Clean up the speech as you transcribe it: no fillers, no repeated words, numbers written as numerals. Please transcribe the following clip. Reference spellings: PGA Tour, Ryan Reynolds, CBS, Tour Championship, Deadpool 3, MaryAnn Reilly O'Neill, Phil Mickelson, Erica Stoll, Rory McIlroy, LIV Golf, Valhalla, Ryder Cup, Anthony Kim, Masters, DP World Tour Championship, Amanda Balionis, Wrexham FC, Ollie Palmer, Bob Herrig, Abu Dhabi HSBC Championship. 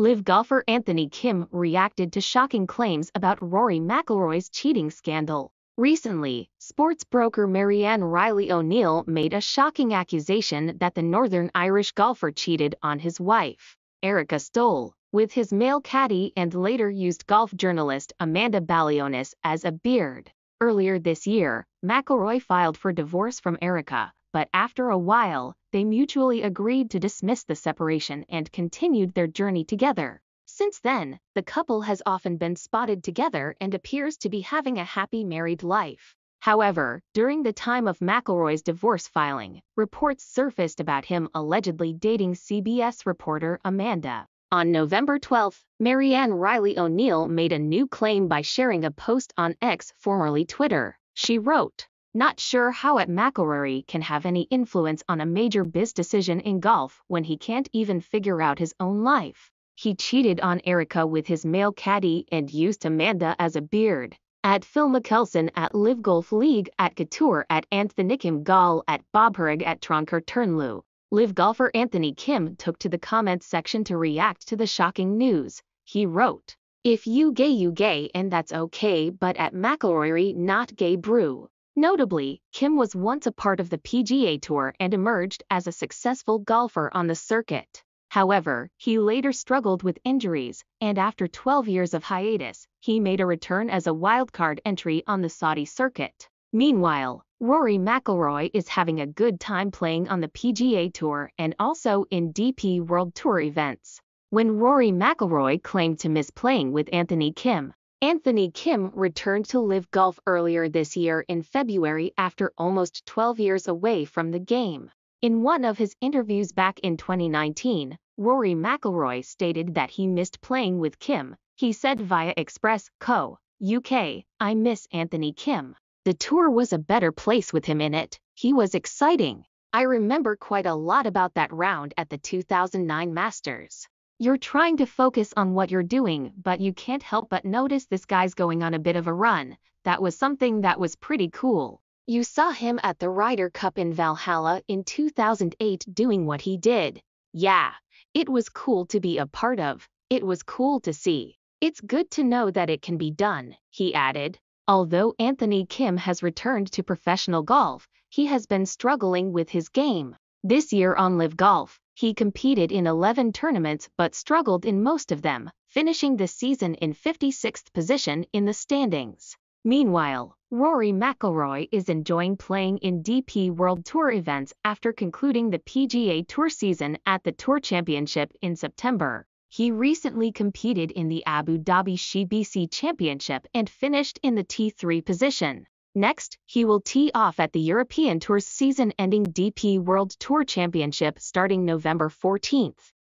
LIV golfer Anthony Kim reacted to shocking claims about Rory McIlroy's cheating scandal. Recently, sports broker MaryAnn Reilly O'Neill made a shocking accusation that the Northern Irish golfer cheated on his wife, Erica Stoll, with his male caddy and later used golf journalist Amanda Balionis as a beard. Earlier this year, McIlroy filed for divorce from Erica, but after a while, they mutually agreed to dismiss the separation and continued their journey together. Since then, the couple has often been spotted together and appears to be having a happy married life. However, during the time of McIlroy's divorce filing, reports surfaced about him allegedly dating CBS reporter Amanda. On November 12, MaryAnn Reilly O'Neill made a new claim by sharing a post on X, formerly Twitter. She wrote, "Not sure how McIlroy can have any influence on a major biz decision in golf when he can't even figure out his own life. He cheated on Erica with his male caddy and used Amanda as a beard. At Phil Mickelson at LIV Golf League at Couture at Anthony Kim Gall at Bob Herrig at Tronker Turnloo." LIV golfer Anthony Kim took to the comments section to react to the shocking news. He wrote, "If you gay and that's okay, but at McIlroy not gay brew." Notably, Kim was once a part of the PGA Tour and emerged as a successful golfer on the circuit. However, he later struggled with injuries, and after 12 years of hiatus, he made a return as a wildcard entry on the Saudi circuit. Meanwhile, Rory McIlroy is having a good time playing on the PGA Tour and also in DP World Tour events. When Rory McIlroy claimed to miss playing with Anthony Kim, Anthony Kim returned to LIV Golf earlier this year in February after almost 12 years away from the game. In one of his interviews back in 2019, Rory McIlroy stated that he missed playing with Kim. He said via Express Co. UK, "I miss Anthony Kim. The tour was a better place with him in it. He was exciting. I remember quite a lot about that round at the 2009 Masters. You're trying to focus on what you're doing, but you can't help but notice this guy's going on a bit of a run. That was something that was pretty cool. You saw him at the Ryder Cup in Valhalla in 2008 doing what he did. Yeah, it was cool to be a part of. It was cool to see. It's good to know that it can be done," he added. Although Anthony Kim has returned to professional golf, he has been struggling with his game. This year on LIV Golf, he competed in 11 tournaments but struggled in most of them, finishing the season in 56th position in the standings. Meanwhile, Rory McIlroy is enjoying playing in DP World Tour events after concluding the PGA Tour season at the Tour Championship in September. He recently competed in the Abu Dhabi HSBC Championship and finished in the T3 position. Next, he will tee off at the European Tour's season-ending DP World Tour Championship starting November 14th.